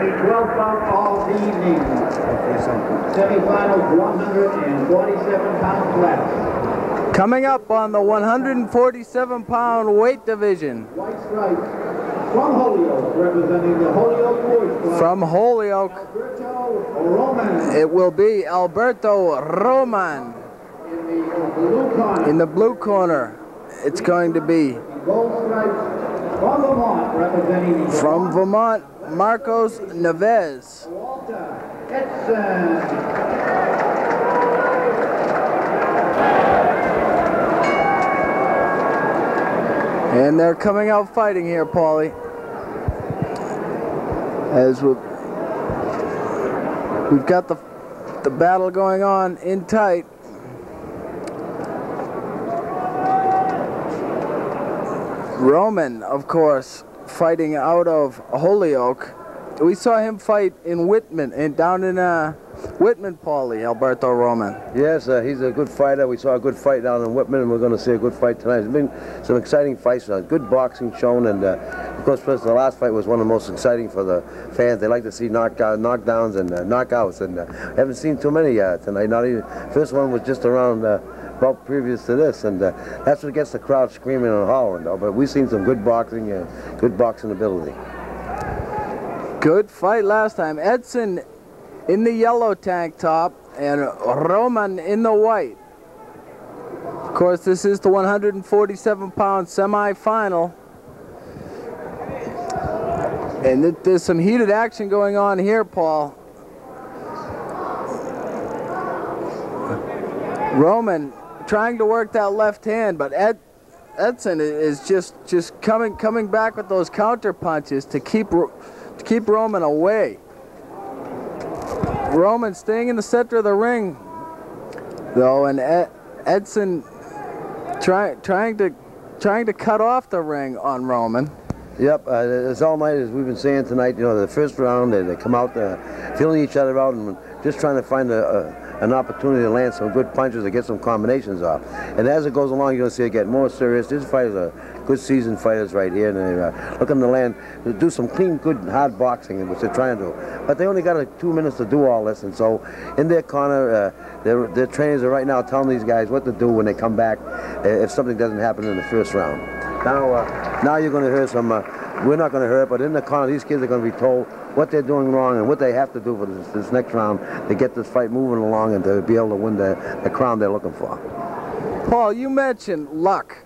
the 12th bout of the Navy. Semifinals, 147 pound class. Coming up on the 147 pound weight division. White stripes from Holyoke, representing the Holyoke Boys. From Holyoke, Alberto Roman. It will be Alberto Roman. In the blue corner, it's going to be from Vermont, Marcos Neves. Walter Edson. And they're coming out fighting here, Paulie. As we've got the battle going on in tight. Roman, of course, fighting out of Holyoke. We saw him fight in Whitman, and down in Whitman, Paulie, Alberto Roman. Yes, he's a good fighter. We saw a good fight down in Whitman, and we're going to see a good fight tonight. There's been some exciting fights, good boxing shown, and of course, the last fight was one of the most exciting for the fans. They like to see knockdowns and knockouts, and haven't seen too many tonight. Not even first one was just around. About previous to this, and that's what gets the crowd screaming and hollering, though. But we've seen some good boxing, good boxing ability. Good fight last time. Edson in the yellow tank top and Roman in the white. Of course, this is the 147-pound semifinal, and there's some heated action going on here, Paul. Roman trying to work that left hand, but Edson is just coming back with those counter punches to keep Roman away. Roman staying in the center of the ring, though, and Edson trying to cut off the ring on Roman. Yep, as all night as we've been saying tonight, you know, the first round they come out feeling each other out and just trying to find an opportunity to land some good punches or get some combinations off. And as it goes along, you're going to see it get more serious. These fighters are good seasoned fighters right here, and they're looking to land, to do some clean, good, hard boxing, which they're trying to do. But they only got 2 minutes to do all this, and so in their corner, their trainers are right now telling these guys what to do when they come back if something doesn't happen in the first round. Now you're going to hear some, we're not going to hear it, but in the corner, these kids are going to be told what they're doing wrong and what they have to do for this next round to get this fight moving along and to be able to win the crown they're looking for. Paul, you mentioned luck.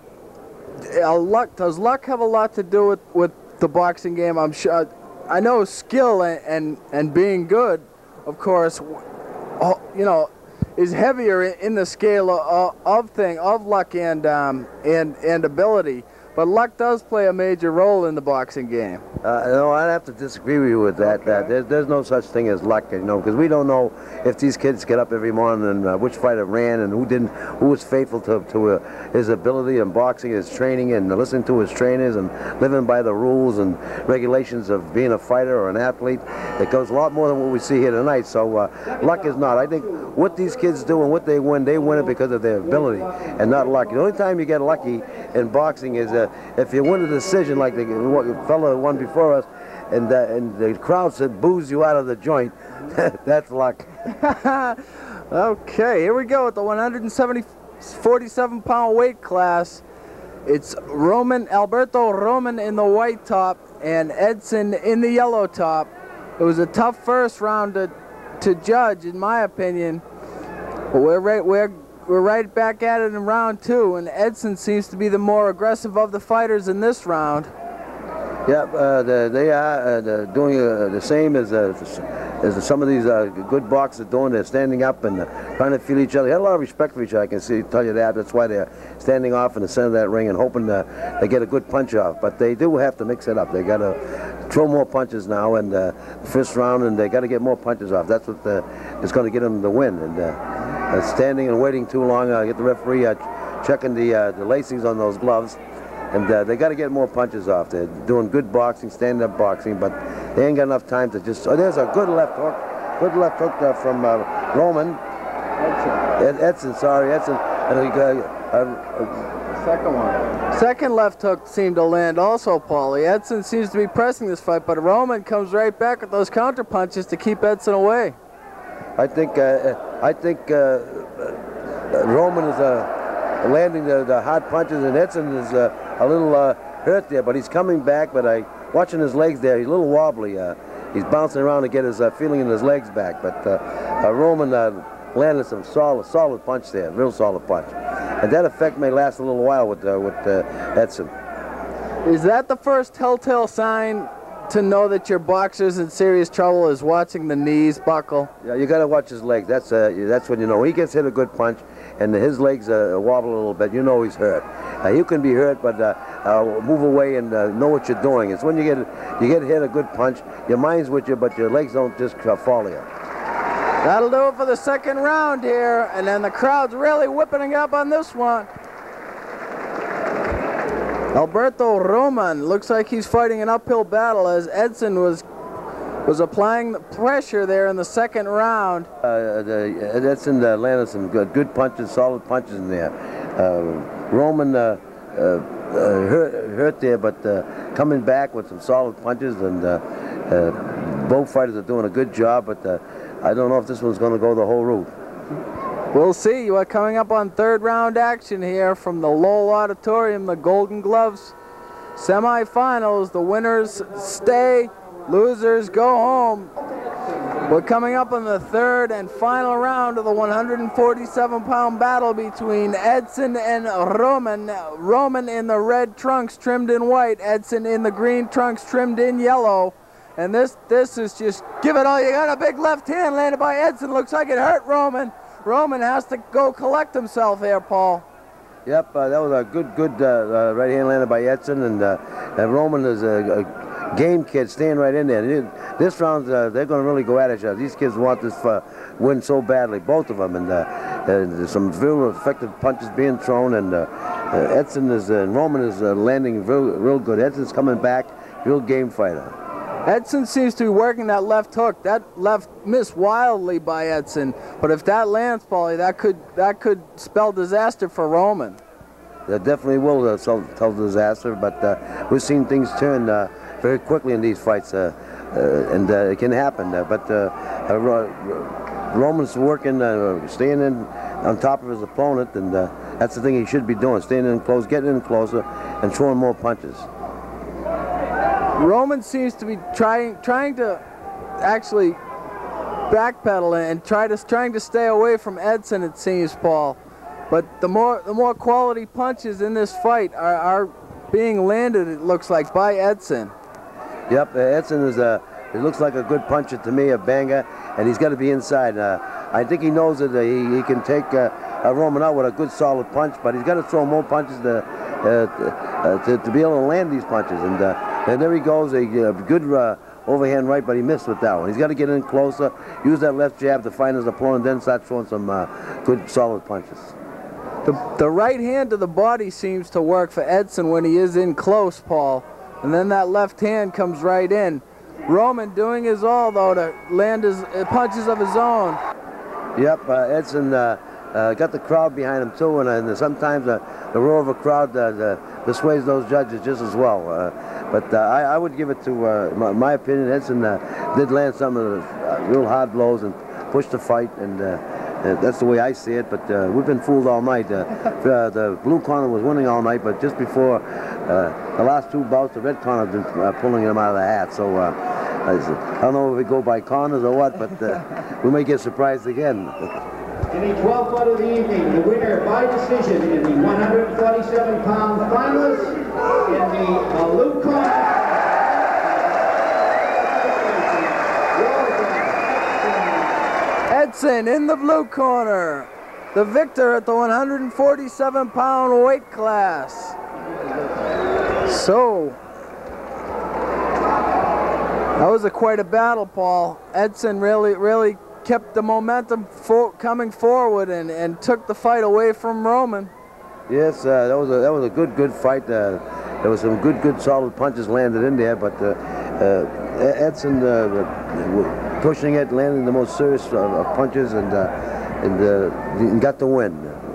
Does luck have a lot to do with the boxing game? I'm sure. I know skill and being good, of course, you know, is heavier in the scale of luck and ability. But luck does play a major role in the boxing game. No, I'd have to disagree with you with that. Okay. There's no such thing as luck, you know, because we don't know if these kids get up every morning and which fighter ran and who didn't, who was faithful to his ability in boxing, his training, and listening to his trainers and living by the rules and regulations of being a fighter or an athlete. It goes a lot more than what we see here tonight. So luck is not. I think what these kids do and what they win it because of their ability and not luck. The only time you get lucky in boxing is if you win a decision like the fellow won before us, and the crowd said boos you out of the joint, that's luck. Okay, here we go with the 147-pound weight class. It's Alberto Roman in the white top and Edson in the yellow top. It was a tough first round to judge, in my opinion. But we're right back at it in round two, and Edson seems to be the more aggressive of the fighters in this round. Yep, they are doing the same as some of these good boxers are doing. They're standing up and trying to feel each other. They had a lot of respect for each other, I can tell you that. That's why they're standing off in the center of that ring and hoping they get a good punch off. But they do have to mix it up. They got to throw more punches now in the first round, and they got to get more punches off. That's what is going to get them the win. And standing and waiting too long, get the referee checking the lacings on those gloves. And they got to get more punches off. They're doing good boxing, stand-up boxing, but they ain't got enough time to just. Oh, there's a good left hook. Good left hook from Roman. Edson. Edson, sorry, Edson. And Second one. Second left hook seemed to land also, Paulie. Edson seems to be pressing this fight, but Roman comes right back with those counter punches to keep Edson away. I think Roman is landing the hot punches, and Edson is a little hurt there, but he's coming back. But watching his legs there, he's a little wobbly. He's bouncing around to get his feeling in his legs back. But Roman landed some solid punch there, real solid punch. And that effect may last a little while with Edson. Is that the first telltale sign to know that your boxer's in serious trouble is watching the knees buckle? Yeah, you got to watch his legs. That's when you know. He gets hit a good punch, and his legs wobble a little bit. You know he's hurt. You can be hurt, but move away and know what you're doing. It's when you get hit a good punch. Your mind's with you, but your legs don't just fall you. That'll do it for the second round here, and then the crowd's really whipping up on this one. Alberto Roman looks like he's fighting an uphill battle, as Edson was applying the pressure there in the second round. Edson landed some good punches, solid punches in there. Roman hurt there, but coming back with some solid punches, and both fighters are doing a good job, but I don't know if this one's going to go the whole route. We'll see. You are coming up on third round action here from the Lowell Auditorium, the Golden Gloves semifinals. The winners stay, losers go home. We're coming up on the third and final round of the 147-pound battle between Edson and Roman. Roman in the red trunks trimmed in white, Edson in the green trunks trimmed in yellow. And this is just give it all you got. A big left hand landed by Edson. Looks like it hurt Roman. Roman has to go collect himself here, Paul. Yep, that was a good right hand landed by Edson, and Roman is a game kid staying right in there. This round, they're going to really go at each other. These kids want this win so badly, both of them, and some real effective punches being thrown, and Edson is Roman is landing real good. Edson's coming back, real game fighter. Edson seems to be working that left hook. That left missed wildly by Edson, but if that lands, Paulie, that could spell disaster for Roman. That definitely will spell disaster, but we've seen things turn very quickly in these fights, and it can happen. Roman's working, staying in on top of his opponent, and that's the thing he should be doing: staying in close, getting in closer, and throwing more punches. Roman seems to be trying to actually backpedal and trying to stay away from Edson, it seems, Paul. But the more quality punches in this fight are being landed, it looks like, by Edson. Yep, Edson is it looks like a good puncher to me, a banger, and he's got to be inside. I think he knows that he can take Roman out with a good solid punch, but he's got to throw more punches to be able to land these punches. And there he goes, a good overhand right, but he missed with that one. He's got to get in closer, use that left jab to find his opponent, then start throwing some good, solid punches. The right hand to the body seems to work for Edson when he is in close, Paul. And then that left hand comes right in. Roman doing his all, though, to land his punches of his own. Yep, Edson got the crowd behind him too, and sometimes the roar of a crowd persuades those judges just as well. But I would give it to, my opinion, Edson did land some of the real hard blows and pushed the fight, and that's the way I see it. But we've been fooled all night. The blue corner was winning all night, but just before the last two bouts, the red corner had been pulling him out of the hat. So I don't know if we go by corners or what, but we may get surprised again. In the 12th fight of the evening, the winner by decision in the 147-pound finalist in the blue corner, Edson in the blue corner, the victor at the 147-pound weight class. So that was quite a battle, Paul. Edson really kept the momentum coming forward and took the fight away from Roman. Yes, that was a good fight. There was some good solid punches landed in there, but Edson pushing it, landing the most serious punches, and got the win.